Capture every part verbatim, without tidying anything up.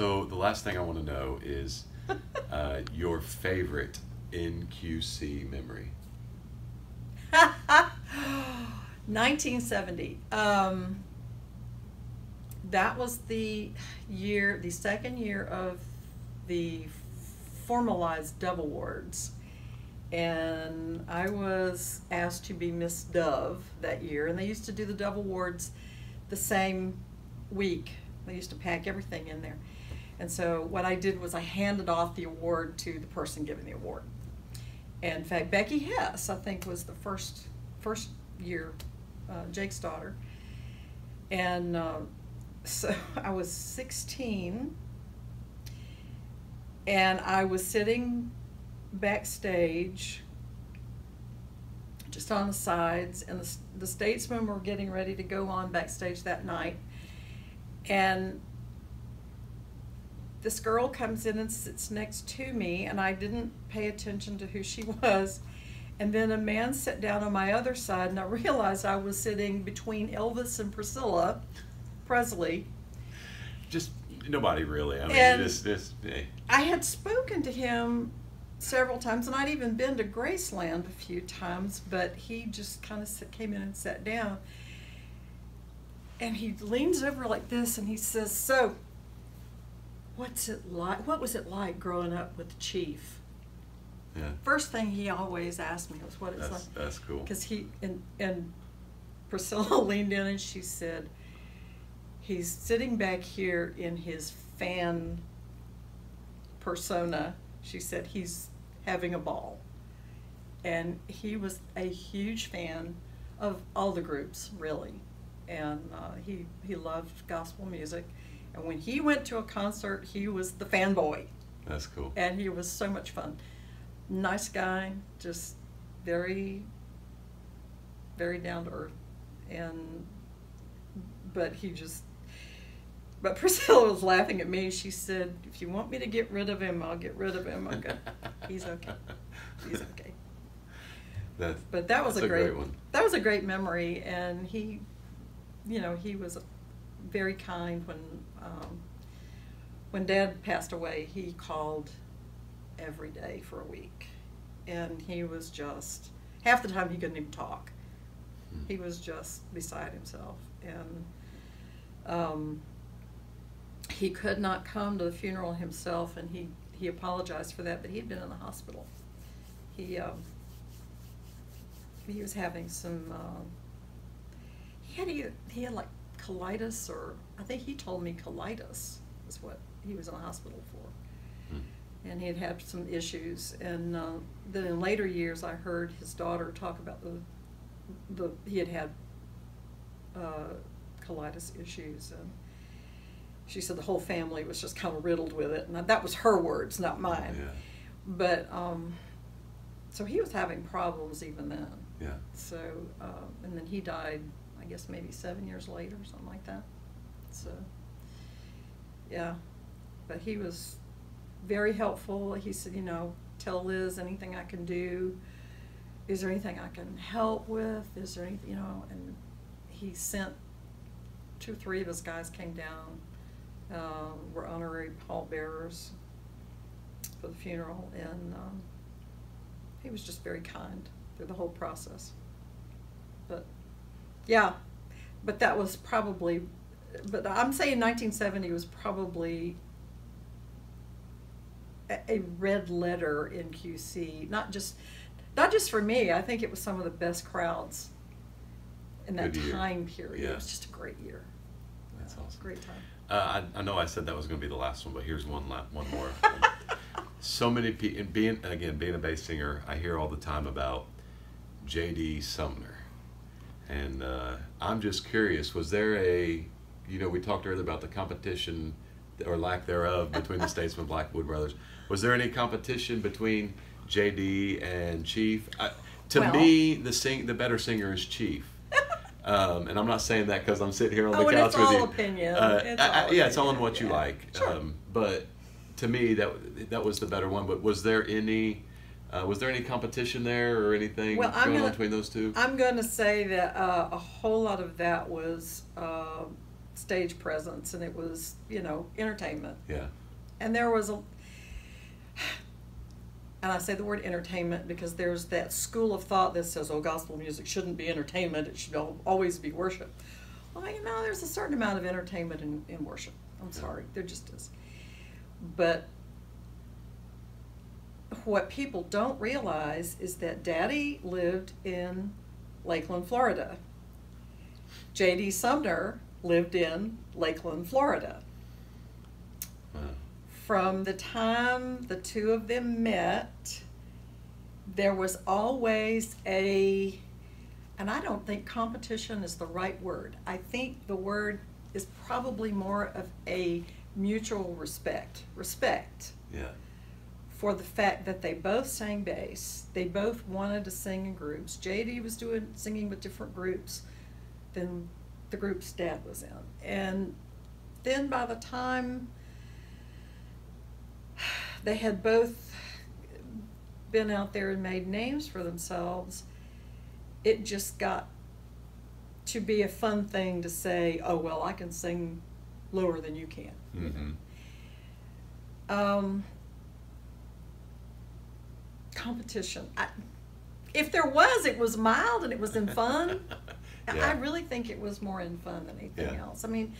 So the last thing I want to know is uh, your favorite N Q C memory. nineteen seventy. Um, that was the year, the second year of the formalized Dove Awards. And I was asked to be Miss Dove that year. And they used to do the Dove Awards the same week. They used to pack everything in there. And so what I did was I handed off the award to the person giving the award. And in fact, Becky Hess, I think, was the first first year, uh, Jake's daughter. And uh, so I was sixteen, and I was sitting backstage, just on the sides, and the, the Statesmen were getting ready to go on backstage that night. And this girl comes in and sits next to me, and I didn't pay attention to who she was. And then a man sat down on my other side, and I realized I was sitting between Elvis and Priscilla Presley. Just nobody really. I mean, this, this, hey. I had spoken to him several times, and I'd even been to Graceland a few times, but he just kind of came in and sat down. And he leans over like this, and he says, "So, what's it like? What was it like growing up with Chief?" Yeah. First thing he always asked me was what it's that's, like. That's cool. Because he and and Priscilla leaned in and she said, "He's sitting back here in his fan persona." She said, "He's having a ball," and he was a huge fan of all the groups, really, and uh, he he loved gospel music. And when he went to a concert, he was the fanboy. That's cool. And he was so much fun. Nice guy, just very, very down to earth. And, but he just, but Priscilla was laughing at me. She said, "If you want me to get rid of him, I'll get rid of him. Okay, he's okay. He's okay." That's, but that was a great, great one. That was a great memory. And he, you know, he was very kind. When um, when Dad passed away, he called every day for a week, and he was just, half the time he couldn't even talk. Hmm. He was just beside himself, and um, he could not come to the funeral himself, and he, he apologized for that, but he'd been in the hospital. He, um, he was having some, um, he had either, he had like colitis, or I think he told me colitis is what he was in the hospital for. Hmm. And he had had some issues, and uh, then in later years I heard his daughter talk about the, the he had had uh, colitis issues, and she said the whole family was just kind of riddled with it, and that was her words, not mine. Yeah. But um, so he was having problems even then. Yeah. So uh, and then he died, I guess maybe seven years later or something like that. So yeah, but he was very helpful. He said, you know, tell Liz anything I can do. Is there anything I can help with? Is there anything, you know? And he sent two or three of his guys came down, uh, were honorary pallbearers for the funeral, and um, he was just very kind through the whole process. But yeah, but that was probably, but I'm saying nineteen seventy was probably a red letter in N Q C, not just not just for me. I think it was some of the best crowds in that time period. Yeah. It was just a great year. That's uh, awesome. Great time. Uh, I, I know I said that was going to be the last one, but here's one one more. So many people, and being again being a bass singer, I hear all the time about J D Sumner, and uh, I'm just curious. Was there a, you know, we talked earlier about the competition or lack thereof between the Statesmen Blackwood Brothers. Was there any competition between J D and Chief? I, to well, me, the sing, the better singer is Chief. Um, and I'm not saying that because I'm sitting here on oh, the couch it's with all you. Opinion. Uh, it's I, all I, opinion. Yeah, it's all on what you yeah. like. Sure. Um, but to me, that that was the better one. But was there any uh, was there any competition there or anything well, going gonna, on between those two? I'm going to say that uh, a whole lot of that was uh, stage presence, and it was, you know, entertainment. Yeah. And there was a, and I say the word entertainment because there's that school of thought that says, oh, gospel music shouldn't be entertainment, it should always be worship. Well, you know, there's a certain amount of entertainment in, in worship. I'm sorry, there just is. But what people don't realize is that Daddy lived in Lakeland, Florida. J D Sumner lived in Lakeland, Florida. Wow. From the time the two of them met, there was always a, and I don't think competition is the right word. I think the word is probably more of a mutual respect. Respect. Yeah. For the fact that they both sang bass. They both wanted to sing in groups. J D was doing singing with different groups than the group's dad was in. And then by the time they had both been out there and made names for themselves, it just got to be a fun thing to say, oh, well, I can sing lower than you can. Mm-hmm. Um, competition. I, if there was, it was mild and it was in fun. Yeah. I really think it was more in fun than anything yeah. else. I mean,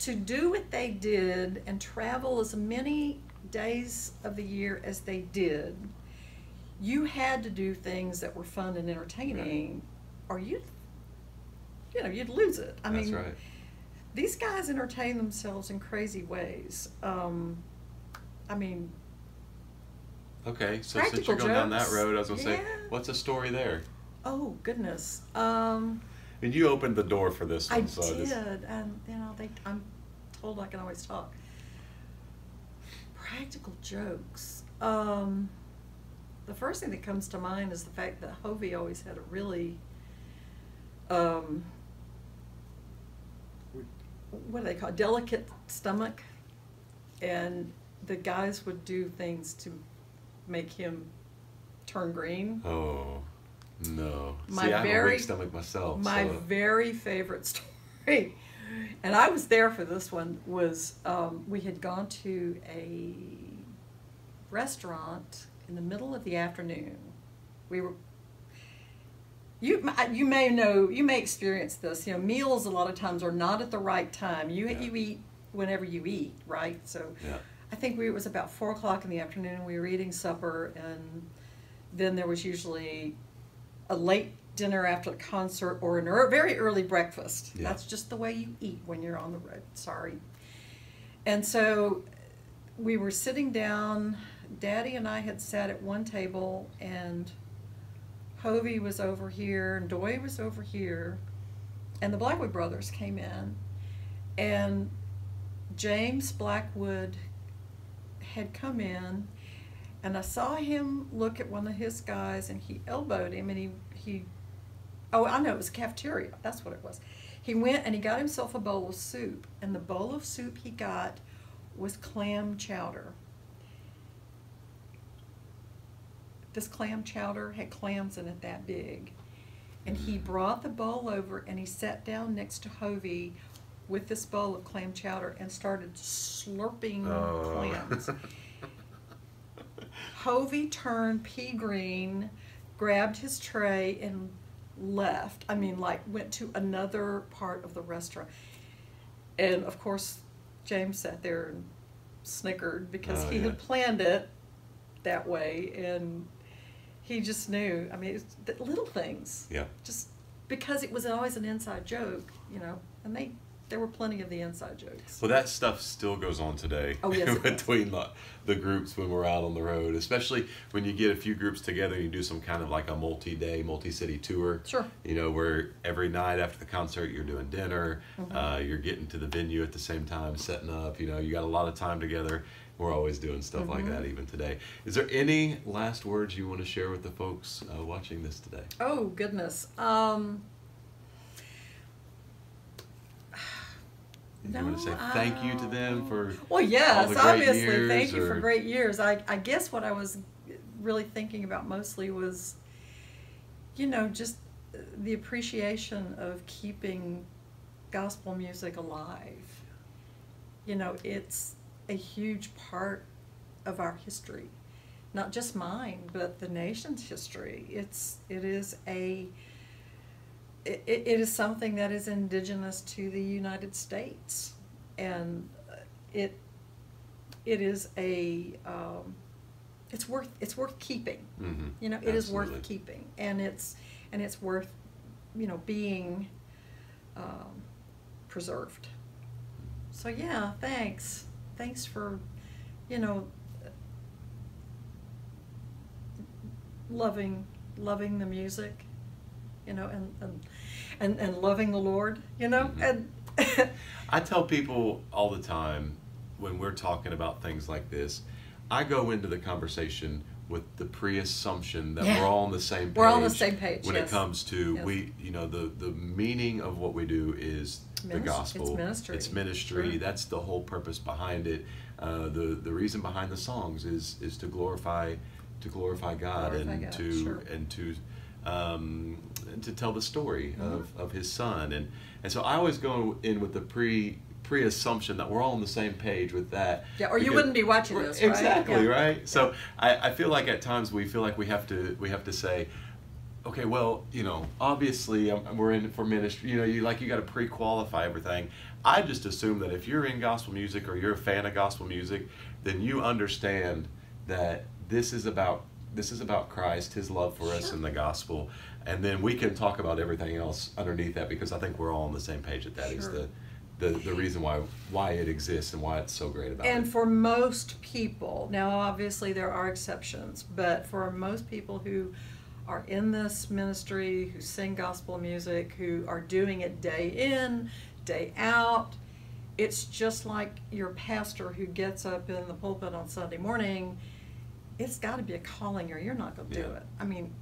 to do what they did and travel as many days of the year as they did, you had to do things that were fun and entertaining, right. or you'd, you know, you'd lose it. I That's mean, right. these guys entertain themselves in crazy ways. Um, I mean, okay, so since you're going jokes. down that road, I was gonna yeah. say, what's the story there? Oh goodness. Um, And you opened the door for this one. I so did, I just... and you know, they, I'm told I can always talk. Practical jokes. Um, the first thing that comes to mind is the fact that Hovie always had a really, um, what do they call it? Delicate stomach, and the guys would do things to make him turn green. Oh. No. My See, I have a weak stomach myself. My so. very favorite story, and I was there for this one, was um, we had gone to a restaurant in the middle of the afternoon. We were, you you may know, you may experience this, you know, meals a lot of times are not at the right time. You, yeah. you eat whenever you eat, right? So yeah. I think we, it was about four o'clock in the afternoon, and we were eating supper, and then there was usually a late dinner after the concert, or a er very early breakfast. Yeah. That's just the way you eat when you're on the road, sorry. And so we were sitting down, Daddy and I had sat at one table, and Hovie was over here, and Doyle was over here, and the Blackwood Brothers came in, and James Blackwood had come in, and I saw him look at one of his guys, and he elbowed him, and he, he, oh, I know, it was a cafeteria. That's what it was. He went and he got himself a bowl of soup, and the bowl of soup he got was clam chowder. This clam chowder had clams in it that big. And he brought the bowl over, and he sat down next to Hovie with this bowl of clam chowder and started slurping oh. clams. Hovie turned pea green, grabbed his tray, and left. I mean, like, went to another part of the restaurant. And, of course, James sat there and snickered because oh, he yeah. had planned it that way. And he just knew. I mean, it's little things. Yeah. Just because it was always an inside joke, you know, and they... There were plenty of the inside jokes. Well, that stuff still goes on today. Oh, yes, between the, the groups when we're out on the road, especially when you get a few groups together and you do some kind of like a multi-day, multi-city tour. Sure. You know, where every night after the concert you're doing dinner, mm-hmm. uh, you're getting to the venue at the same time, setting up, you know, you got a lot of time together. We're always doing stuff mm-hmm. like that even today. Is there any last words you want to share with the folks uh, watching this today? Oh, goodness. Um... No, you want to say thank I, you to them for well, yes, all the great obviously. Years, thank you or... for great years. I, I guess what I was really thinking about mostly was, you know, just the appreciation of keeping gospel music alive. You know, it's a huge part of our history, not just mine, but the nation's history. It's it is a it, it is something that is indigenous to the United States, and it it is a um, it's worth it's worth keeping. Mm-hmm. You know, it Absolutely. Is worth keeping, and it's and it's worth you know being um, preserved. So yeah, thanks. Thanks for, you know, loving, loving the music, you know, and and, and, and loving the Lord, you know. Mm-hmm. And I tell people all the time when we're talking about things like this, I go into the conversation with the pre-assumption that yeah. we're all on the same page. We're all on the same page when yes. it comes to yes. we, you know, the the meaning of what we do is the gospel. It's ministry. It's ministry. Sure. That's the whole purpose behind it. Uh, the the reason behind the songs is is to glorify, to glorify God, glorify and, God. To, sure. and to um, and to tell the story mm-hmm. of, of His Son. And and so I always go in with the pre pre assumption that we're all on the same page with that. Yeah, or you wouldn't be watching this. Right? Exactly yeah. right. So yeah. I, I feel like at times we feel like we have to we have to say, okay, well, you know, obviously um, we're in for ministry. You know, you like you got to pre-qualify everything. I just assume that if you're in gospel music or you're a fan of gospel music, then you understand that this is about this is about Christ, His love for sure. us in the gospel, and then we can talk about everything else underneath that, because I think we're all on the same page that that sure. is the, the the reason why why it exists and why it's so great about and it. And for most people, now obviously there are exceptions, but for most people who are in this ministry, who sing gospel music, who are doing it day in, day out. It's just like your pastor who gets up in the pulpit on Sunday morning. It's got to be a calling, or you're not going to yeah. do it. I mean,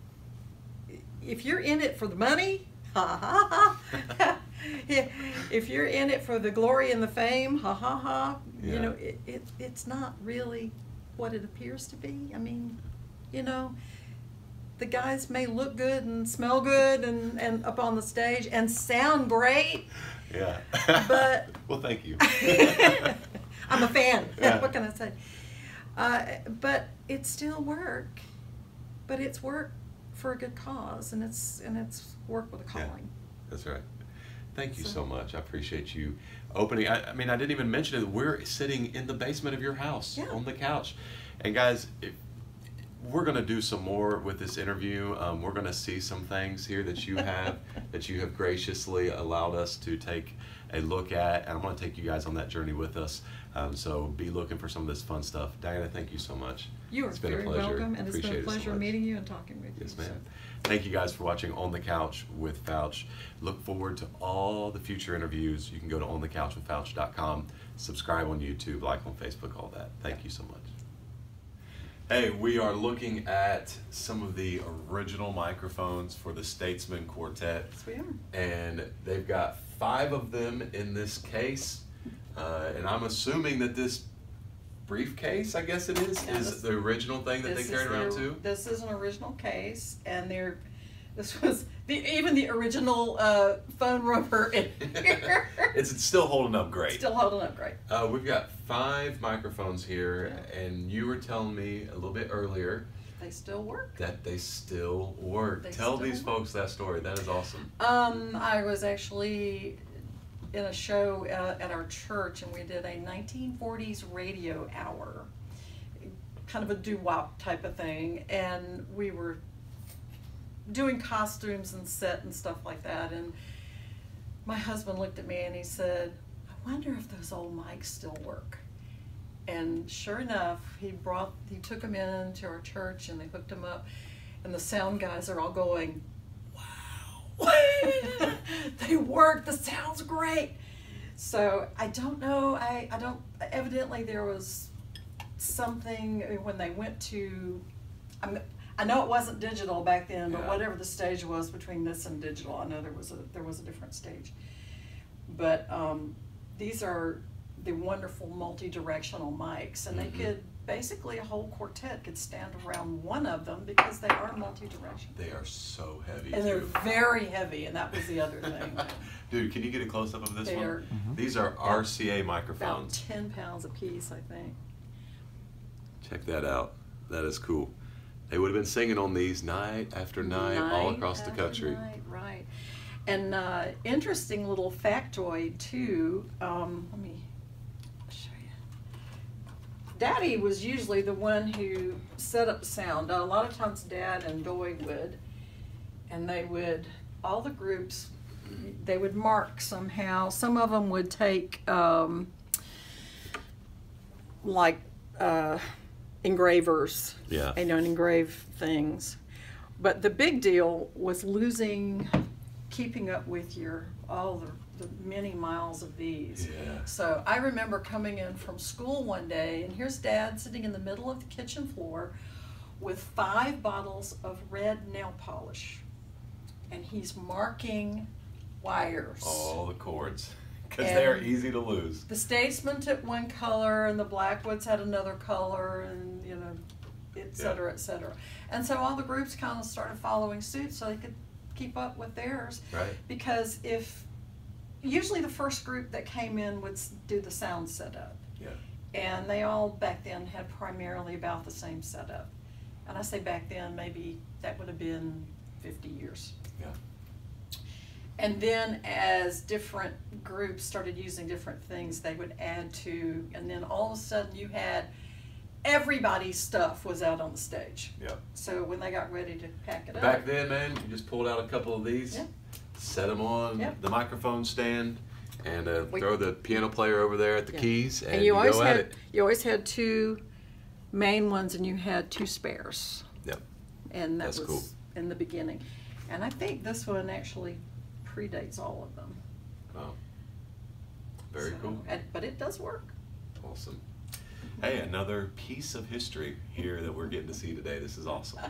if you're in it for the money, ha ha ha. If you're in it for the glory and the fame, ha ha ha. Yeah. You know, it, it it's not really what it appears to be. I mean, you know. The guys may look good and smell good and, and up on the stage and sound great. Yeah. But well, thank you. I'm a fan. Yeah. What can I say? Uh, but it's still work. But it's work for a good cause, and it's and it's work with a calling. Yeah, that's right. Thank you so, so much. I appreciate you opening. I, I mean, I didn't even mention it. We're sitting in the basement of your house yeah. on the couch, and guys. It, We're going to do some more with this interview. Um, we're going to see some things here that you have, that you have graciously allowed us to take a look at. And I'm going to take you guys on that journey with us. Um, so be looking for some of this fun stuff. Diana, thank you so much. You are very welcome. And it's been a pleasure meeting you and talking with you. Yes, ma'am. Thank you guys for watching On the Couch with Fouch. Look forward to all the future interviews. You can go to on the couch with fouch dot com, subscribe on YouTube, like on Facebook, all that. Thank you so much. Hey, we are looking at some of the original microphones for the Statesmen Quartet. Yes, we are. And they've got five of them in this case. Uh, and I'm assuming that this briefcase, I guess it is, yeah, is this, the original thing that they carried around too? This is an original case, and they're, this was the, even the original uh, phone rubber in here. it's, it's still holding up great. Still holding up great. Uh, we've got five microphones here, yeah. and you were telling me a little bit earlier. They still work. That they still work. They Tell still these work. Folks that story. That is awesome. Um, I was actually in a show uh, at our church, and we did a nineteen forties radio hour, kind of a doo-wop type of thing, and we were doing costumes and set and stuff like that, and my husband looked at me and he said, I wonder if those old mics still work. And sure enough, he brought he took them in to our church, and they hooked them up, and the sound guys are all going, wow, they work, the sound's great. So I don't know, I, I don't, evidently there was something when they went to, I'm I know it wasn't digital back then, but yeah. whatever the stage was between this and digital, I know there was a there was a different stage. But um, these are the wonderful multi-directional mics, and mm-hmm. they could basically a whole quartet could stand around one of them because they are multi-directional. They are so heavy. And they're too. very heavy, and that was the other thing. Dude, can you get a close-up of this they one? Are, mm-hmm. These are R C A microphones. About ten pounds a piece, I think. Check that out. That is cool. They would have been singing on these night after night, night all across the country. Night, right. And uh, interesting little factoid, too. Um, let me show you. Daddy was usually the one who set up sound. A lot of times Dad and Doyle would, and they would, all the groups, they would mark somehow. Some of them would take, um, like, uh, engravers, yeah, and engrave things. But the big deal was losing, keeping up with your, all the, the many miles of these. Yeah. So I remember coming in from school one day, and here's Dad sitting in the middle of the kitchen floor with five bottles of red nail polish. And he's marking wires. All the cords. Because they're easy to lose. The Statesmen took one color, and the Blackwoods had another color, and you know, et cetera, yeah. et cetera. And so all the groups kind of started following suit so they could keep up with theirs. Right. Because if, usually the first group that came in would do the sound setup. Yeah. And they all back then had primarily about the same setup. And I say back then, maybe that would have been fifty years. Yeah. And then as different groups started using different things, they would add to, and then all of a sudden you had everybody's stuff was out on the stage. Yeah. So when they got ready to pack it Back up. Back then, man, you just pulled out a couple of these, yeah. set them on yeah. the microphone stand, and uh, we, throw the piano player over there at the yeah. keys, and, and you, you always go had, at it. You always had two main ones, and you had two spares. Yep. And that That's was cool. in the beginning. And I think this one actually predates all of them. Wow. Very so, cool. And, but it does work. Awesome. Hey, another piece of history here that we're getting to see today. This is awesome.